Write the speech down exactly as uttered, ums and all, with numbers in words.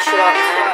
I should have.